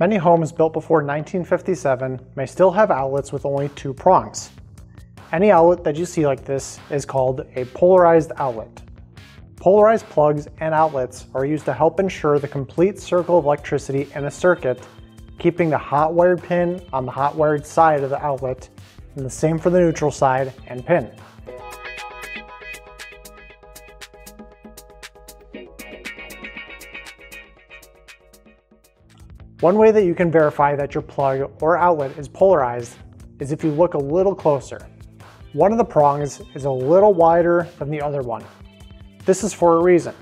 Many homes built before 1957 may still have outlets with only two prongs. Any outlet that you see like this is called a polarized outlet. Polarized plugs and outlets are used to help ensure the complete circle of electricity in a circuit, keeping the hot wired pin on the hot wired side of the outlet, and the same for the neutral side and pin. One way that you can verify that your plug or outlet is polarized is if you look a little closer. One of the prongs is a little wider than the other one. This is for a reason.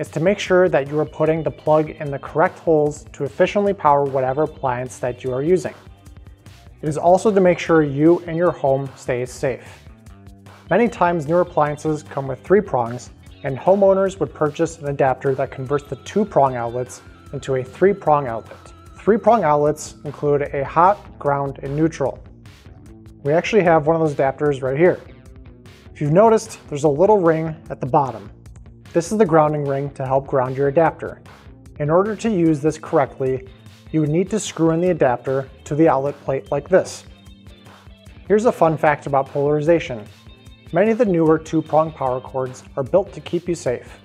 It's to make sure that you are putting the plug in the correct holes to efficiently power whatever appliance that you are using. It is also to make sure you and your home stay safe. Many times newer appliances come with three prongs, and homeowners would purchase an adapter that converts the two-prong outlets into a three-prong outlet. Three-prong outlets include a hot, ground, and neutral. We actually have one of those adapters right here. If you've noticed, there's a little ring at the bottom. This is the grounding ring to help ground your adapter. In order to use this correctly, you would need to screw in the adapter to the outlet plate like this. Here's a fun fact about polarization. Many of the newer two-prong power cords are built to keep you safe.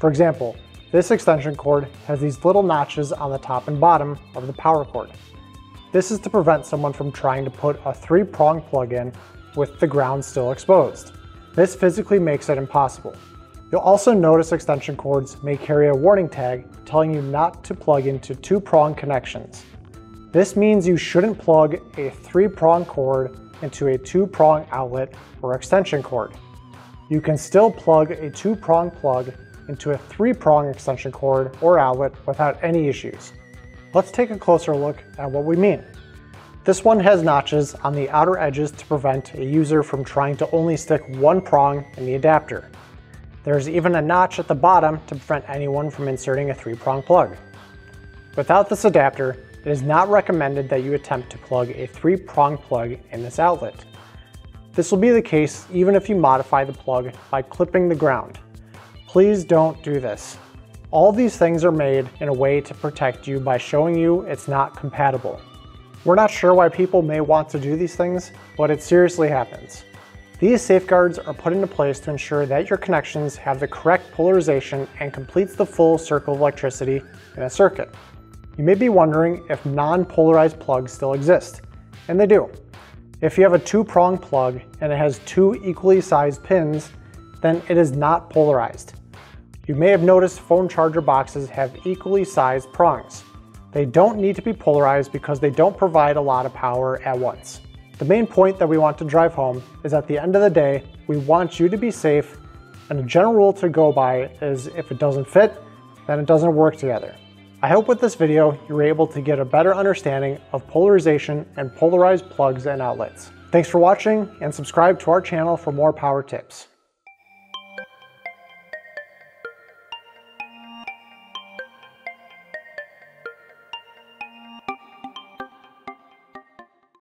For example, this extension cord has these little notches on the top and bottom of the power cord. This is to prevent someone from trying to put a three-prong plug in with the ground still exposed. This physically makes it impossible. You'll also notice extension cords may carry a warning tag telling you not to plug into two-prong connections. This means you shouldn't plug a three-prong cord into a two-prong outlet or extension cord. You can still plug a two-prong plug into a three-prong extension cord or outlet without any issues. Let's take a closer look at what we mean. This one has notches on the outer edges to prevent a user from trying to only stick one prong in the adapter. There's even a notch at the bottom to prevent anyone from inserting a three-prong plug. Without this adapter, it is not recommended that you attempt to plug a three-prong plug in this outlet. This will be the case even if you modify the plug by clipping the ground. Please don't do this. All these things are made in a way to protect you by showing you it's not compatible. We're not sure why people may want to do these things, but it seriously happens. These safeguards are put into place to ensure that your connections have the correct polarization and completes the full circle of electricity in a circuit. You may be wondering if non-polarized plugs still exist, and they do. If you have a two-prong plug and it has two equally sized pins, then it is not polarized. You may have noticed phone charger boxes have equally sized prongs. They don't need to be polarized because they don't provide a lot of power at once. The main point that we want to drive home is at the end of the day, we want you to be safe, and a general rule to go by is if it doesn't fit, then it doesn't work together. I hope with this video, you were able to get a better understanding of polarization and polarized plugs and outlets. Thanks for watching, and subscribe to our channel for more power tips.